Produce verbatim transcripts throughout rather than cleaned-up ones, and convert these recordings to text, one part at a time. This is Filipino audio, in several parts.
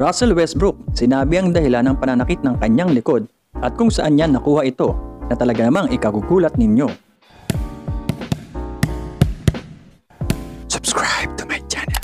Russell Westbrook, sinabi ang dahilan ng pananakit ng kanyang likod at kung saan niya nakuha ito na talaga namang ikagugulat ninyo. Subscribe to my channel.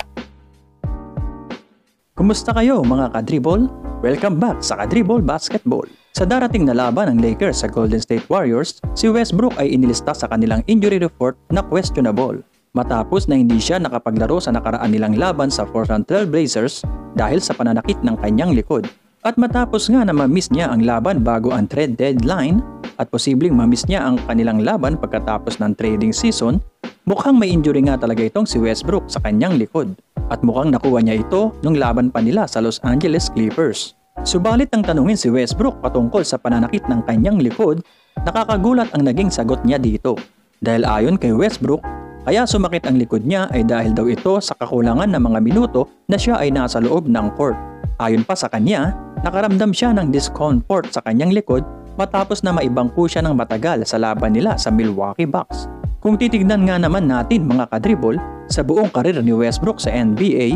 Kumusta kayo mga KaDribol? Welcome back sa KaDribol Basketball. Sa darating na laban ng Lakers sa Golden State Warriors, si Westbrook ay inilista sa kanilang injury report na questionable. Matapos na hindi siya nakapaglaro sa nakaraan nilang laban sa Portland Trail Blazers dahil sa pananakit ng kanyang likod. At matapos nga na mamiss niya ang laban bago ang trade deadline at posibleng mamiss niya ang kanilang laban pagkatapos ng trading season, mukhang may injury nga talaga itong si Westbrook sa kanyang likod. At mukhang nakuha niya ito nung laban pa nila sa Los Angeles Clippers. Subalit nang tanungin si Westbrook patungkol sa pananakit ng kanyang likod, nakakagulat ang naging sagot niya dito. Dahil ayon kay Westbrook, kaya sumakit ang likod niya ay dahil daw ito sa kakulangan ng mga minuto na siya ay nasa loob ng court. Ayon pa sa kanya, nakaramdam siya ng discomfort sa kanyang likod matapos na maibangko siya ng matagal sa laban nila sa Milwaukee Bucks. Kung titignan nga naman natin mga kadribol, sa buong karir ni Westbrook sa N B A,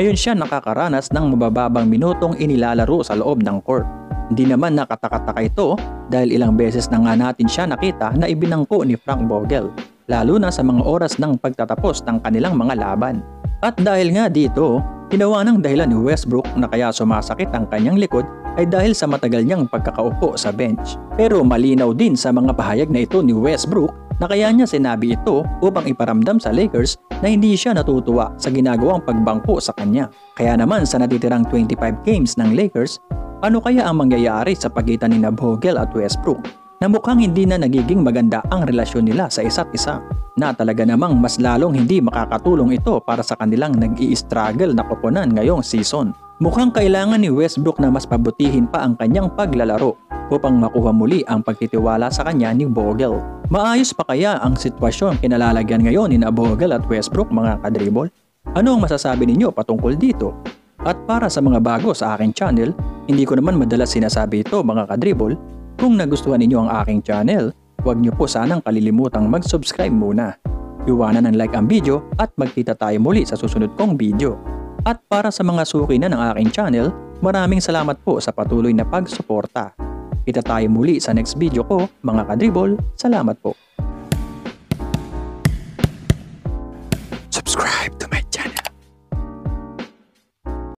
ngayon siya nakakaranas ng mabababang minutong inilalaro sa loob ng court. Hindi naman nakatakataka ito dahil ilang beses na nga natin siya nakita na ibinangko ni Frank Vogel, lalo na sa mga oras ng pagtatapos ng kanilang mga laban. At dahil nga dito, ginawa ng dahilan ni Westbrook na kaya sumasakit ang kanyang likod ay dahil sa matagal niyang pagkakaupo sa bench. Pero malinaw din sa mga pahayag na ito ni Westbrook na kaya niya sinabi ito upang iparamdam sa Lakers na hindi siya natutuwa sa ginagawang pagbangko sa kanya. Kaya naman sa natitirang twenty-five games ng Lakers, ano kaya ang mangyayari sa pagitan ni Vogel at Westbrook? Na mukhang hindi na nagiging maganda ang relasyon nila sa isa't isa, na talaga namang mas lalong hindi makakatulong ito para sa kanilang nag-i-struggle na koponan ngayong season. Mukhang kailangan ni Westbrook na mas pabutihin pa ang kanyang paglalaro upang makuha muli ang pagtitiwala sa kanya ni Vogel. Maayos pa kaya ang sitwasyon kinalalagyan ngayon ni Vogel at Westbrook mga kadribol? Ano ang masasabi ninyo patungkol dito? At para sa mga bago sa aking channel, hindi ko naman madalas sinasabi ito mga kadribol. Kung nagustuhan ninyo ang aking channel, huwag niyo po sanang kalilimutang mag-subscribe muna. Iwanan ng like ang video at magkita tayo muli sa susunod kong video. At para sa mga suki na ng aking channel, maraming salamat po sa patuloy na pagsuporta. Kita tayo muli sa next video ko, mga kadribol. Salamat po.